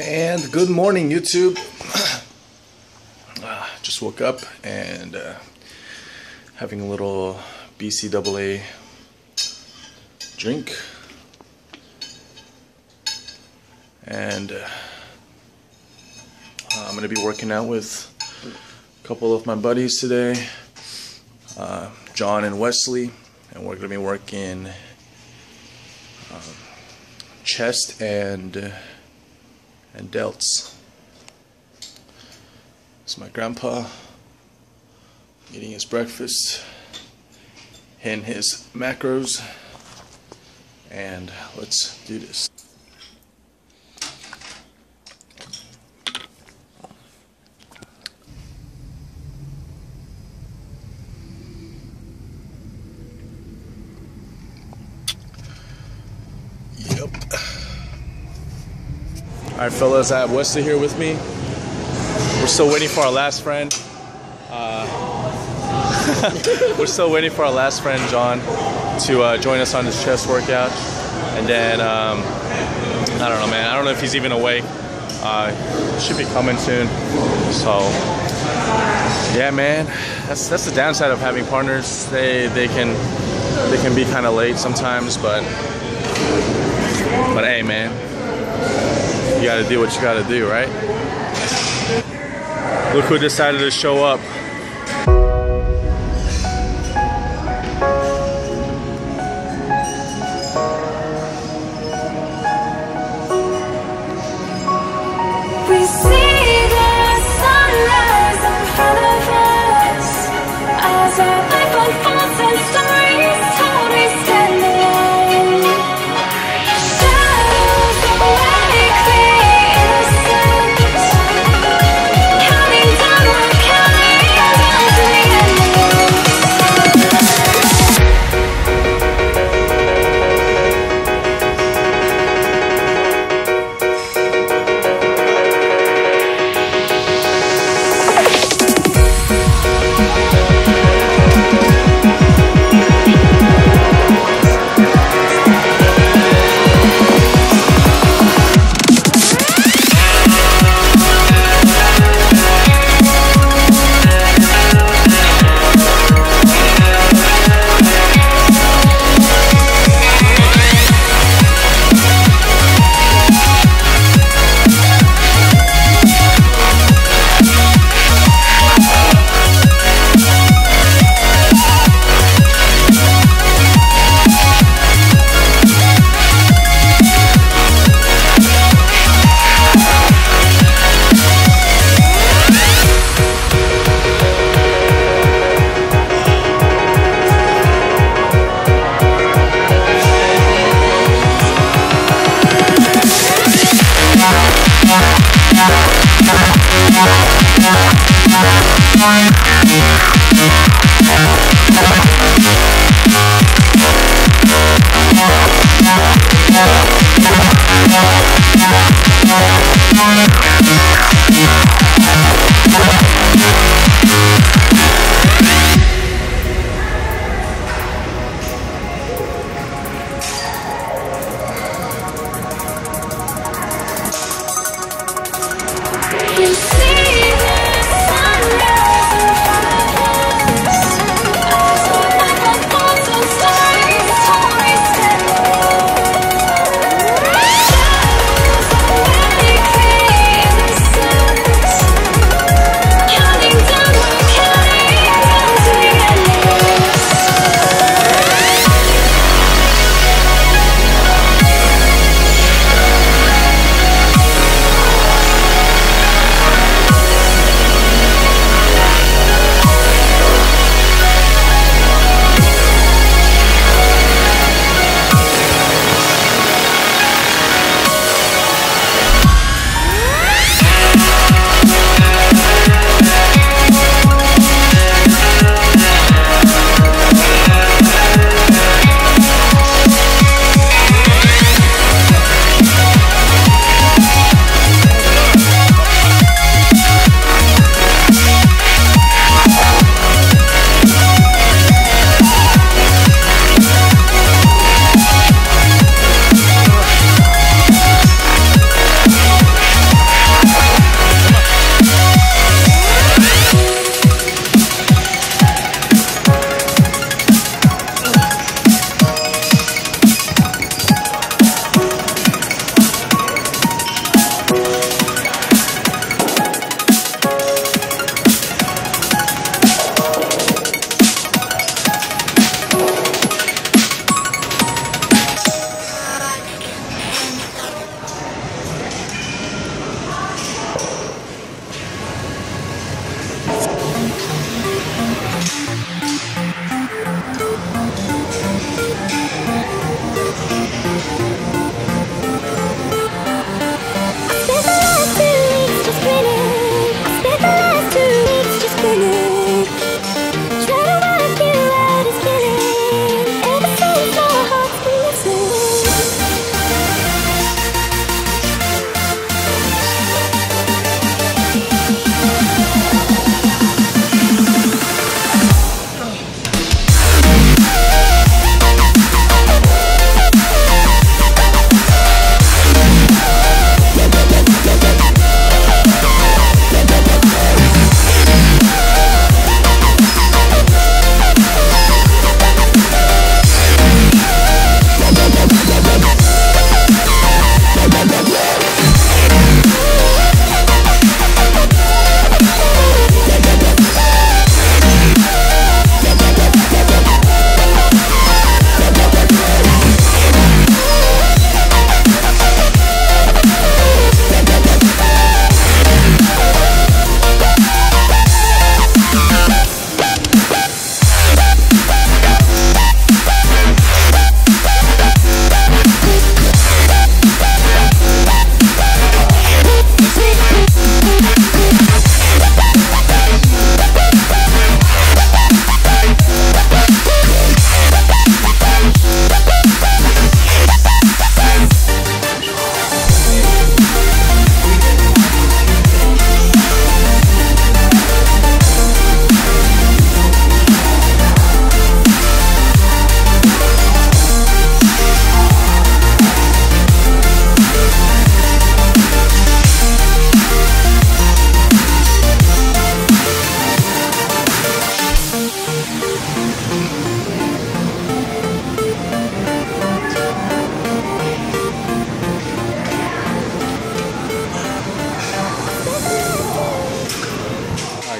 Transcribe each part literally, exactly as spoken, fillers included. And good morning, YouTube. uh, just woke up and uh, having a little B C A A drink. And uh, I'm going to be working out with a couple of my buddies today, uh, John and Wesley, and we're going to be working uh, chest and uh, and delts. It's my grandpa eating his breakfast and his macros, and let's do this. Yep. Alright, fellas, I have Wesley here with me. We're still waiting for our last friend. Uh, we're still waiting for our last friend, John, to uh, join us on his chest workout. And then, um, I don't know, man. I don't know if he's even awake. Uh, should be coming soon. So, yeah, man. That's that's the downside of having partners. They they can they can be kind of late sometimes, but but hey, man. You gotta do what you gotta do, right? Look who decided to show up.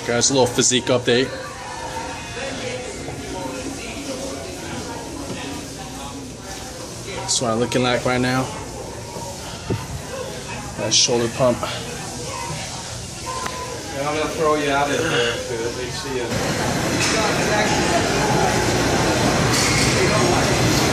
Guys, a little physique update. That's what I'm looking like right now. That shoulder pump. And I'm gonna throw you out of there too. They see you. They don't like it.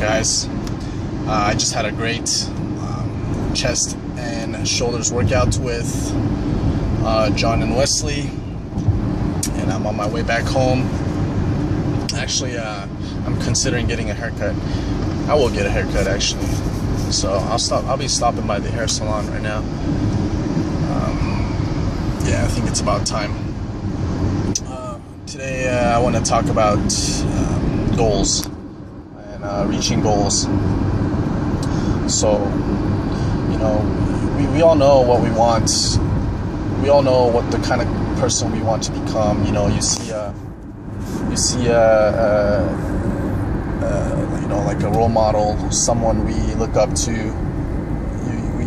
Guys, uh, I just had a great um, chest and shoulders workout with uh, John and Wesley, and I'm on my way back home. Actually, uh, I'm considering getting a haircut. I will get a haircut actually, so I'll stop. I'll be stopping by the hair salon right now. Um, yeah, I think it's about time. Uh, today, uh, I want to talk about um, goals. Uh, reaching goals. So, you know, we, we all know what we want. We all know what the kind of person we want to become. You know, you see a, you see a, a, a you know, like a role model, someone we look up to. You, we,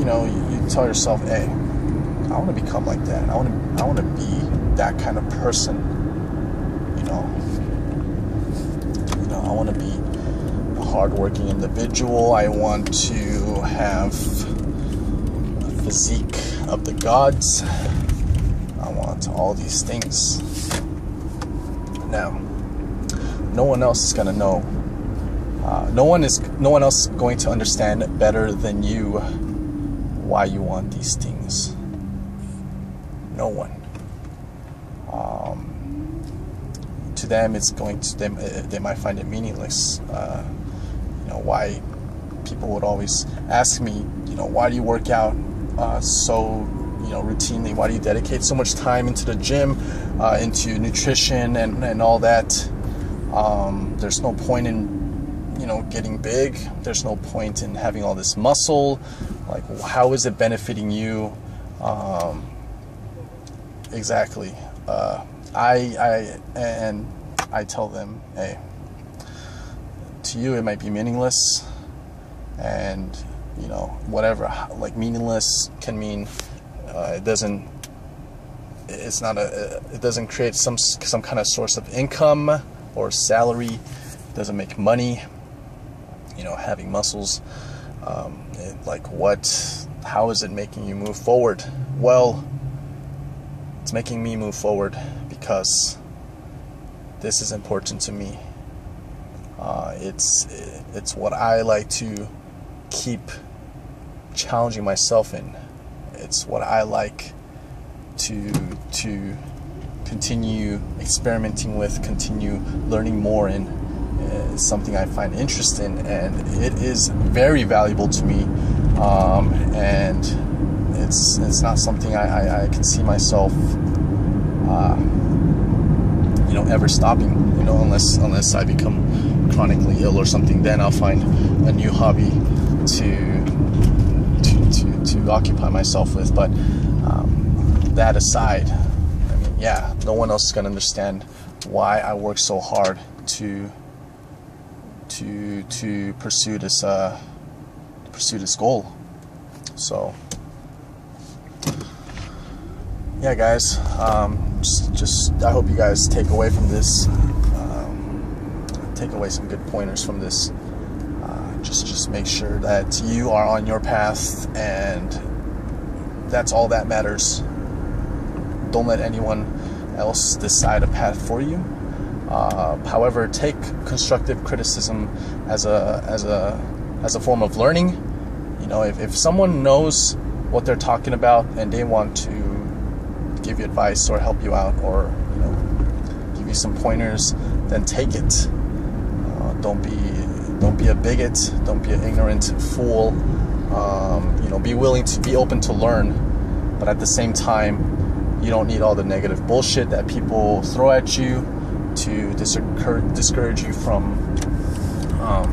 you know, you tell yourself, hey, I want to become like that. I want to, I want to be that kind of person. You know, you know, I want to be hardworking individual. I want to have a physique of the gods. I want all these things. Now, no one else is gonna know. Uh, no one is. No one else is going to understand better than you why you want these things. No one. Um, to them, it's going to. They, they might find it meaningless. Uh, Know, why people would always ask me, you know, why do you work out uh, so, you know, routinely? Why do you dedicate so much time into the gym, uh, into nutrition and, and all that? Um, there's no point in, you know, getting big. There's no point in having all this muscle. Like, how is it benefiting you? Um, exactly. Uh, I, I, and I tell them, hey, to you it might be meaningless, and you know, whatever, like meaningless can mean uh, it doesn't it's not a, it doesn't create some some kind of source of income or salary. It doesn't make money. You know, having muscles, um, it, like what? How is it making you move forward? Well, it's making me move forward because this is important to me. Uh, it's it's what I like to keep challenging myself in. It's what I like to to continue experimenting with, continue learning more in. It's something I find interesting, and it is very valuable to me. Um, and it's it's not something I, I, I can see myself uh, you know ever stopping. You know, unless unless I become chronically ill or something, then I'll find a new hobby to. To, to occupy myself with. But um, that aside, I mean, yeah, no one else is going to understand why I work so hard to to to pursue this uh, pursue this goal. So yeah, guys, um, just, just I hope you guys take away from this, um, take away some good pointers from this. Just, just make sure that you are on your path, and that's all that matters. Don't let anyone else decide a path for you. Uh, however, take constructive criticism as a as a as a form of learning. You know, if if someone knows what they're talking about and they want to give you advice or help you out, or you know, give you some pointers, then take it. Uh, don't be. Don't be a bigot. Don't be an ignorant fool. Um, you know, be willing to be open to learn, but at the same time, you don't need all the negative bullshit that people throw at you to discourage you from um,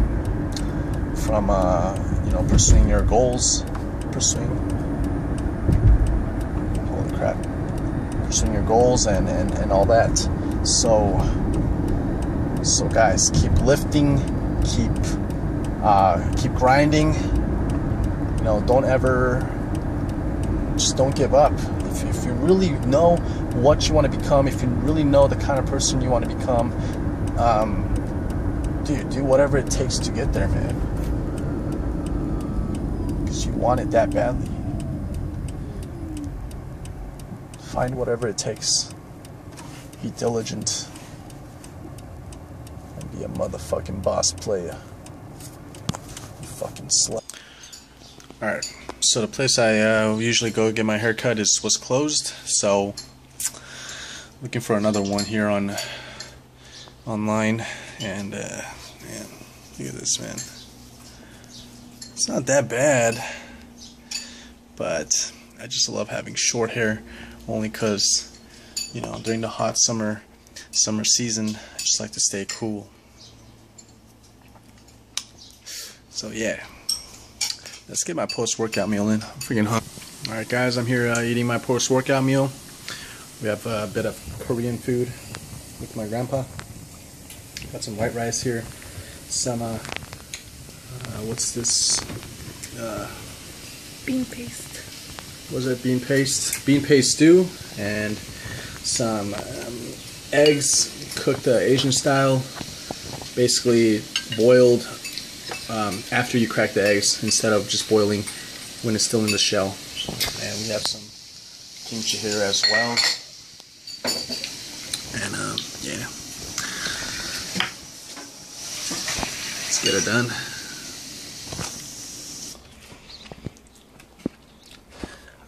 from uh, you know pursuing your goals, pursuing holy crap, pursuing your goals and and and all that. So so guys, keep lifting. Keep, uh, keep grinding. You know, don't ever, just don't give up. If, if you really know what you want to become, if you really know the kind of person you want to become, um, dude, do whatever it takes to get there, man. Because you want it that badly. Find whatever it takes. Be diligent. A motherfucking boss player. You fucking slut. Alright, so the place I uh, usually go get my hair cut is was closed, so looking for another one here on online, and uh, man, look at this, man. It's not that bad, but I just love having short hair only because, you know, during the hot summer summer season, I just like to stay cool. So yeah, let's get my post-workout meal in. I'm freaking hungry. All right, guys, I'm here uh, eating my post-workout meal. We have a bit of Korean food with my grandpa. Got some white rice here. Some, uh, uh what's this? Uh, bean paste. Was it bean paste? Bean paste stew and some um, eggs cooked uh, Asian style. Basically boiled. Um, after you crack the eggs, instead of just boiling when it's still in the shell. And we have some kimchi here as well. And um, yeah, let's get it done.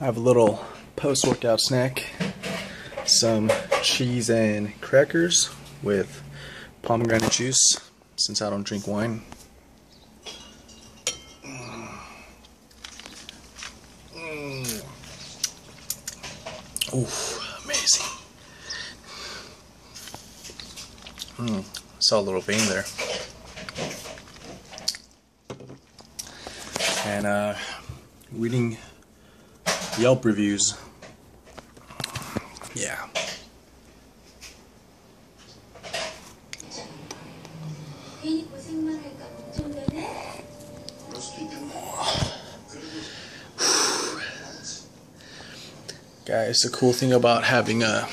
I have a little post-workout snack, some cheese and crackers with pomegranate juice, since I don't drink wine. Ooh, amazing. Mm, saw a little vein there. And uh, reading Yelp reviews. Yeah. It's the cool thing about having a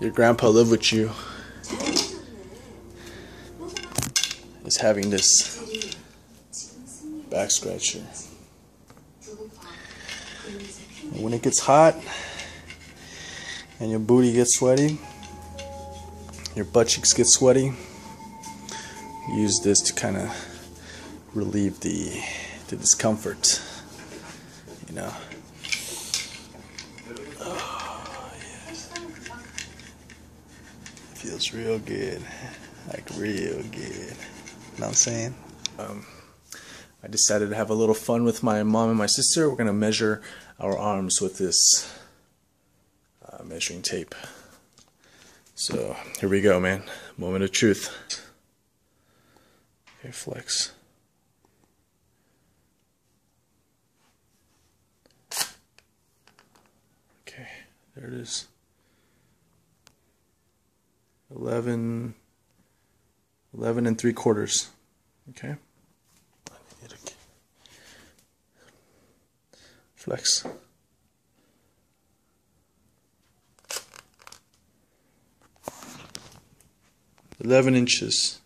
your grandpa live with you is having this back scratcher. And when it gets hot and your booty gets sweaty, your butt cheeks get sweaty, use this to kind of relieve the the discomfort, you know. Oh, yes. Feels real good, like real good. Know what I'm saying? Um, I decided to have a little fun with my mom and my sister. We're gonna measure our arms with this uh, measuring tape. So here we go, man. Moment of truth. Okay, flex. Okay, there it is. Eleven, eleven and three quarters. Okay. Flex. Eleven inches.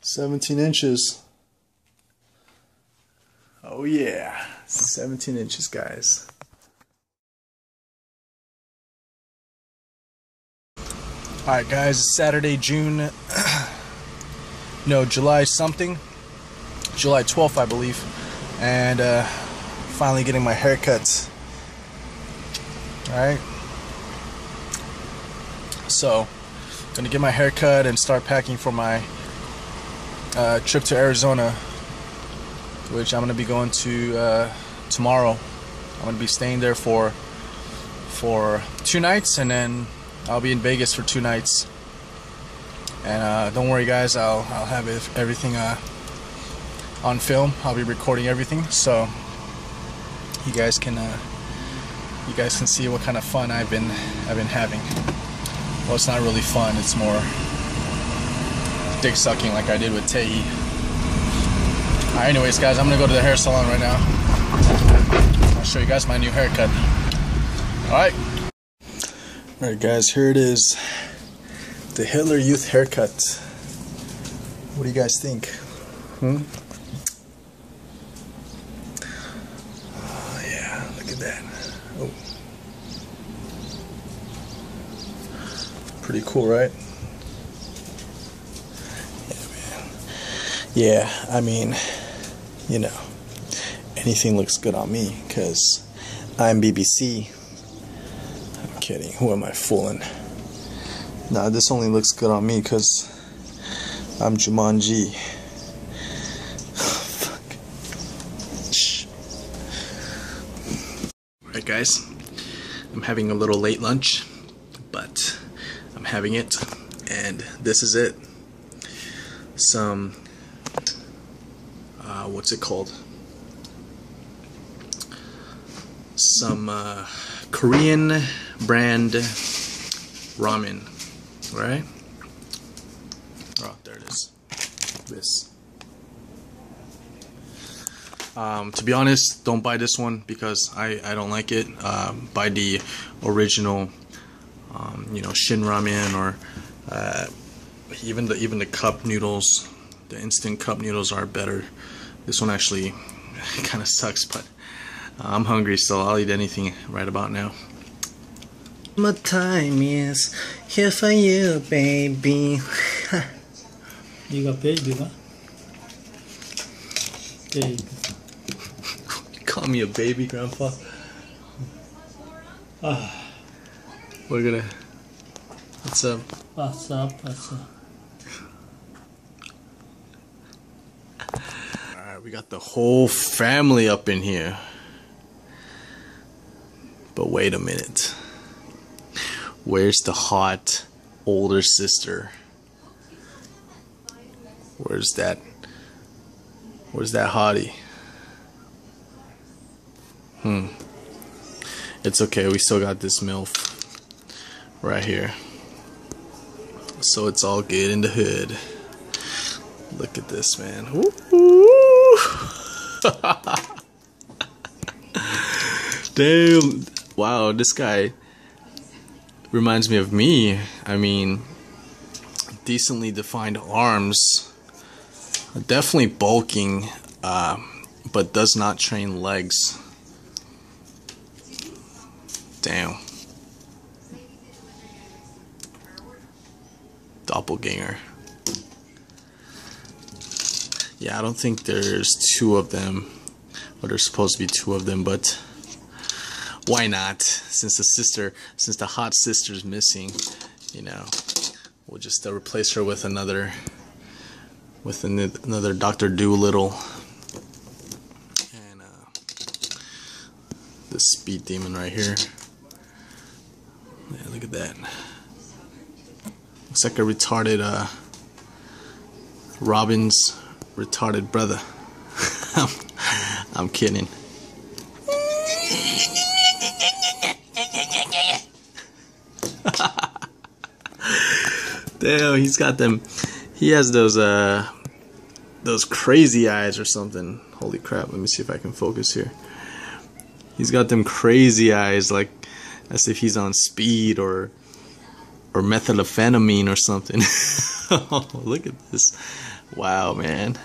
Seventeen inches. Oh yeah, seventeen inches, guys. Alright guys, it's Saturday, June no, July something. July twelfth, I believe. And uh, finally getting my haircut. Alright. So, gonna get my haircut and start packing for my uh, trip to Arizona, which I'm gonna be going to uh, tomorrow. I'm gonna be staying there for for two nights, and then I'll be in Vegas for two nights. And uh, don't worry, guys, I'll, I'll have everything uh, on film. I'll be recording everything, so you guys can uh, you guys can see what kind of fun I've been I've been having. Well, it's not really fun, it's more dick sucking like I did with Tay-E. Alright, anyways, guys, I'm gonna go to the hair salon right now. I'll show you guys my new haircut. Alright. Alright, guys, here it is. The Hitler Youth haircut. What do you guys think? Hmm? Oh, yeah, look at that. Oh. Pretty cool, right? Yeah, man. Yeah, I mean, you know, anything looks good on me, because I'm B B C. I'm kidding. Who am I fooling? Nah, this only looks good on me because I'm Jumanji. Fuck. Alright, guys, I'm having a little late lunch, but I'm having it, and this is it. Some, uh, what's it called? Some uh, Korean brand ramen. Right? Oh, there it is. This. Um, to be honest, don't buy this one because I, I don't like it. Um, buy the original, um, you know, Shin Ramen, or uh, even the even the cup noodles. The instant cup noodles are better. This one actually kind of sucks, but I'm hungry, so I'll eat anything right about now. My time is here for you, baby. You got baby, huh? Baby. You call me a baby, Grandpa? Ah. We're gonna... What's up? What's up, what's up? Alright, we got the whole family up in here. But wait a minute. Where's the hot older sister? Where's that? Where's that hottie? Hmm. It's okay, we still got this MILF right here. So it's all good in the hood. Look at this, man. Woo-hoo! Damn. Wow, this guy reminds me of me. I mean, decently defined arms. Definitely bulking, uh, but does not train legs. Damn. Doppelganger. Yeah, I don't think there's two of them, or there's supposed to be two of them, but why not? Since the sister, since the hot sister's missing, you know, we'll just uh, replace her with another, with an, another Doctor Doolittle, and uh, this speed demon right here. Yeah, look at that. Looks like a retarded uh, Robin's retarded brother. I'm kidding. Damn, he's got them. He has those uh, those crazy eyes or something. Holy crap! Let me see if I can focus here. He's got them crazy eyes, like as if he's on speed or. or methamphetamine or something. Oh, look at this. Wow, man.